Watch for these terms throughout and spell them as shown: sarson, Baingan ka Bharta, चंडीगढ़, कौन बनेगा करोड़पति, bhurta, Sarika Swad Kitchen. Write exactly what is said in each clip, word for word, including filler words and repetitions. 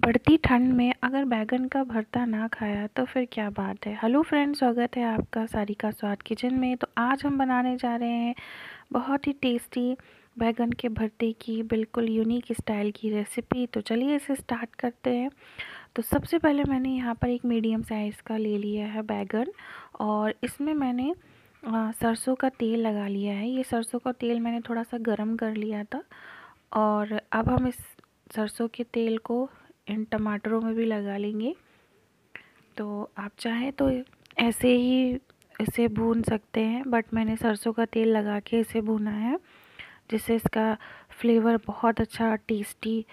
बढ़ती ठंड में अगर बैंगन का भरता ना खाया तो फिर क्या बात है। हेलो फ्रेंड्स, स्वागत है आपका सारिका स्वाद किचन में। तो आज हम बनाने जा रहे हैं बहुत ही टेस्टी बैंगन के भरते की बिल्कुल यूनिक स्टाइल की रेसिपी। तो चलिए इसे स्टार्ट करते हैं। तो सबसे पहले मैंने यहाँ पर एक मीडियम साइज़ का ले लिया है बैंगन और इसमें मैंने सरसों का तेल लगा लिया है। ये सरसों का तेल मैंने थोड़ा सा गर्म कर लिया था और अब हम इस सरसों के तेल को इन टमाटरों में भी लगा लेंगे। तो आप चाहें तो ऐसे ही इसे भून सकते हैं, बट मैंने सरसों का तेल लगा के इसे भूना है, जिससे इसका फ्लेवर बहुत अच्छा टेस्टी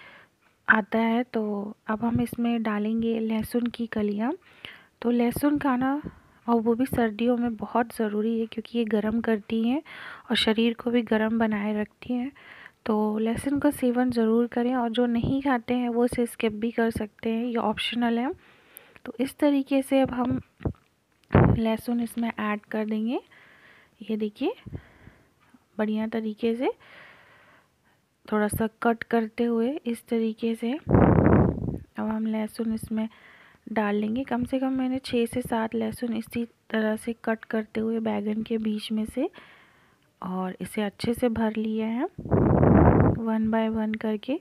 आता है। तो अब हम इसमें डालेंगे लहसुन की कलियां। तो लहसुन खाना, और वो भी सर्दियों में, बहुत ज़रूरी है क्योंकि ये गर्म करती हैं और शरीर को भी गर्म बनाए रखती हैं। तो लहसुन का सेवन ज़रूर करें और जो नहीं खाते हैं वो इसे स्किप भी कर सकते हैं, ये ऑप्शनल है। तो इस तरीके से अब हम लहसुन इसमें ऐड कर देंगे। ये देखिए, बढ़िया तरीके से थोड़ा सा कट करते हुए इस तरीके से अब हम लहसुन इसमें डाल लेंगे। कम से कम मैंने छः से सात लहसुन इसी तरह से कट करते हुए बैंगन के बीच में से, और इसे अच्छे से भर लिया है वन बाय वन करके।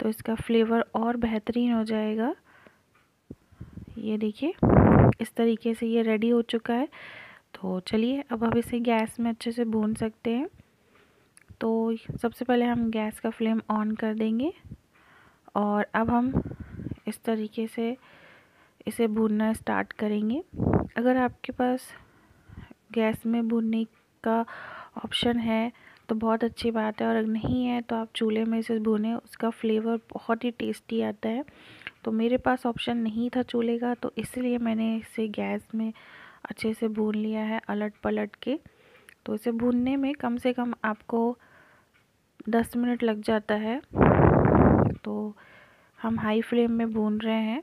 तो इसका फ्लेवर और बेहतरीन हो जाएगा। ये देखिए, इस तरीके से ये रेडी हो चुका है। तो चलिए अब अब इसे गैस में अच्छे से भून सकते हैं। तो सबसे पहले हम गैस का फ्लेम ऑन कर देंगे और अब हम इस तरीके से इसे भूनना स्टार्ट करेंगे। अगर आपके पास गैस में भूनने का ऑप्शन है तो बहुत अच्छी बात है, और अगर नहीं है तो आप चूल्हे में इसे भूनें, उसका फ्लेवर बहुत ही टेस्टी आता है। तो मेरे पास ऑप्शन नहीं था चूल्हे का, तो इसलिए मैंने इसे गैस में अच्छे से भून लिया है अलट पलट के। तो इसे भूनने में कम से कम आपको दस मिनट लग जाता है। तो हम हाई फ्लेम में भून रहे हैं।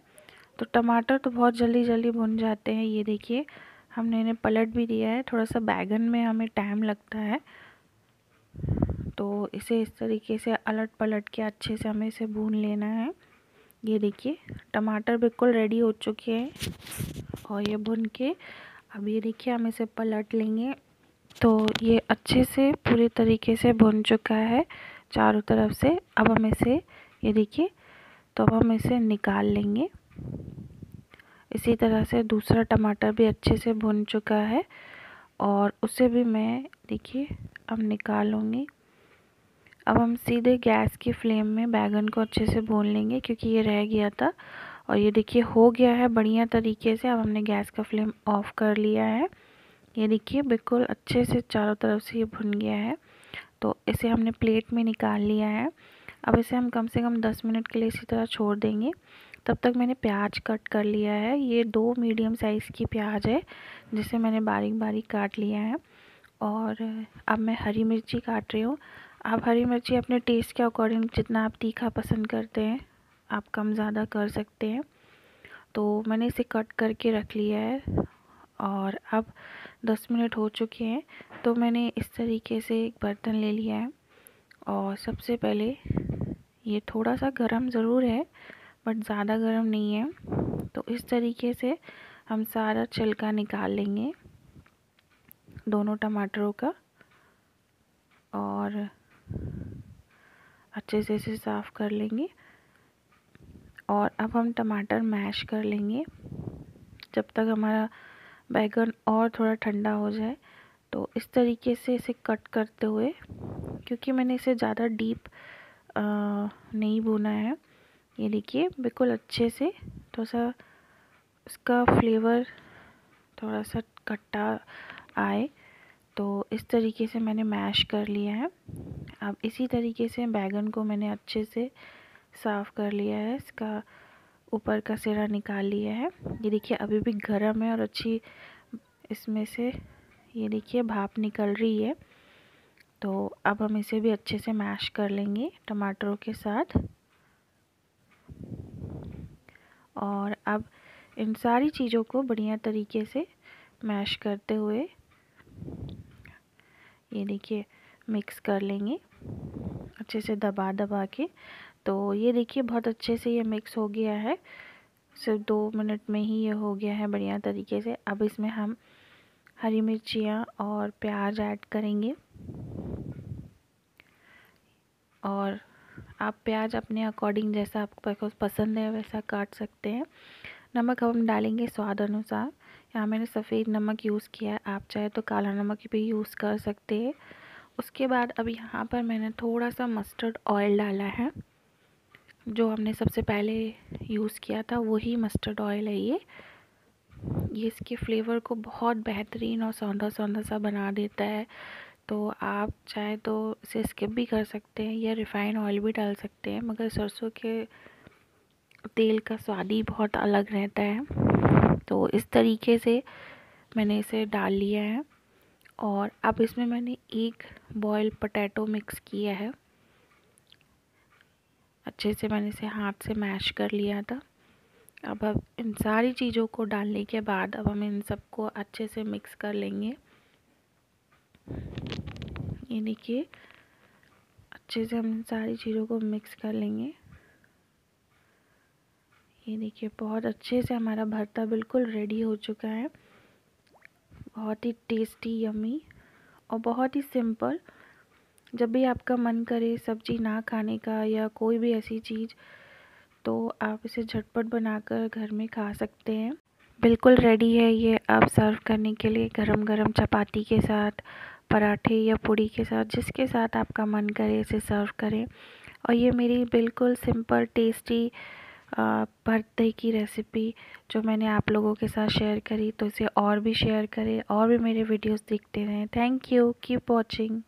तो टमाटर तो बहुत जल्दी जल्दी भुन जाते हैं। ये देखिए, हमने इन्हें पलट भी दिया है। थोड़ा सा बैंगन में हमें टाइम लगता है, तो इसे इस तरीके से अलट पलट के अच्छे से हमें इसे भून लेना है। ये देखिए, टमाटर बिल्कुल रेडी हो चुके हैं और ये भुन के, अब ये देखिए हम इसे पलट लेंगे। तो ये अच्छे से पूरे तरीके से भुन चुका है चारों तरफ से। अब हम इसे, ये देखिए, तो अब हम इसे निकाल लेंगे। इसी तरह से दूसरा टमाटर भी अच्छे से भुन चुका है और उसे भी मैं, देखिए, अब निकालूँगी। अब हम सीधे गैस की फ्लेम में बैंगन को अच्छे से भून लेंगे क्योंकि ये रह गया था, और ये देखिए हो गया है बढ़िया तरीके से। अब हमने गैस का फ्लेम ऑफ कर लिया है। ये देखिए, बिल्कुल अच्छे से चारों तरफ से ये भुन गया है। तो इसे हमने प्लेट में निकाल लिया है। अब इसे हम कम से कम दस मिनट के लिए इसी तरह छोड़ देंगे। तब तक मैंने प्याज कट कर लिया है। ये दो मीडियम साइज़ की प्याज है जिसे मैंने बारीक बारीक काट लिया है, और अब मैं हरी मिर्ची काट रही हूँ। आप हरी मिर्ची अपने टेस्ट के अकॉर्डिंग, जितना आप तीखा पसंद करते हैं, आप कम ज़्यादा कर सकते हैं। तो मैंने इसे कट करके रख लिया है और अब दस मिनट हो चुके हैं। तो मैंने इस तरीके से एक बर्तन ले लिया है और सबसे पहले, ये थोड़ा सा गरम ज़रूर है बट ज़्यादा गरम नहीं है, तो इस तरीके से हम सारा छिलका निकाल लेंगे दोनों टमाटरों का, और अच्छे से इसे साफ़ कर लेंगे। और अब हम टमाटर मैश कर लेंगे जब तक हमारा बैंगन और थोड़ा ठंडा हो जाए। तो इस तरीके से इसे कट करते हुए, क्योंकि मैंने इसे ज़्यादा डीप नहीं भुना है। ये देखिए, बिल्कुल अच्छे से, थोड़ा सा इसका फ्लेवर थोड़ा सा खट्टा आए, तो इस तरीके से मैंने मैश कर लिया है। अब इसी तरीके से बैंगन को मैंने अच्छे से साफ़ कर लिया है, इसका ऊपर का सिरा निकाल लिया है। ये देखिए, अभी भी गर्म है और अच्छी इसमें से, ये देखिए, भाप निकल रही है। तो अब हम इसे भी अच्छे से मैश कर लेंगे टमाटरों के साथ। और अब इन सारी चीज़ों को बढ़िया तरीके से मैश करते हुए, ये देखिए, मिक्स कर लेंगे अच्छे से दबा दबा के। तो ये देखिए बहुत अच्छे से ये मिक्स हो गया है, सिर्फ दो मिनट में ही ये हो गया है बढ़िया तरीके से। अब इसमें हम हरी मिर्चियाँ और प्याज ऐड करेंगे, और आप प्याज अपने अकॉर्डिंग जैसा आपको पसंद है वैसा काट सकते हैं। नमक हम डालेंगे स्वाद अनुसार, यहाँ मैंने सफ़ेद नमक यूज़ किया है, आप चाहे तो काला नमक भी यूज़ कर सकते हैं। उसके बाद अब यहाँ पर मैंने थोड़ा सा मस्टर्ड ऑयल डाला है, जो हमने सबसे पहले यूज़ किया था वही मस्टर्ड ऑयल है। ये ये इसके फ्लेवर को बहुत बेहतरीन और सौंधा सौंधा सा बना देता है, तो आप चाहे तो इसे स्किप भी कर सकते हैं या रिफ़ाइन ऑयल भी डाल सकते हैं, मगर सरसों के तेल का स्वाद ही बहुत अलग रहता है। तो इस तरीके से मैंने इसे डाल लिया है, और अब इसमें मैंने एक बॉयल पोटैटो मिक्स किया है, अच्छे से मैंने इसे हाथ से मैश कर लिया था। अब अब इन सारी चीज़ों को डालने के बाद अब हम इन सबको अच्छे से मिक्स कर लेंगे। ये देखिए अच्छे से हम इन सारी चीज़ों को मिक्स कर लेंगे। ये देखिए बहुत अच्छे से हमारा भरता बिल्कुल रेडी हो चुका है, बहुत ही टेस्टी यम्मी और बहुत ही सिंपल। जब भी आपका मन करे सब्ज़ी ना खाने का या कोई भी ऐसी चीज़, तो आप इसे झटपट बनाकर घर में खा सकते हैं। बिल्कुल रेडी है ये आप सर्व करने के लिए, गरम गरम चपाती के साथ, पराठे या पूड़ी के साथ, जिसके साथ आपका मन करे इसे सर्व करें। और ये मेरी बिल्कुल सिंपल टेस्टी भरते की रेसिपी जो मैंने आप लोगों के साथ शेयर करी, तो इसे और भी शेयर करें और भी मेरे वीडियोस देखते रहें। Thank you, keep watching.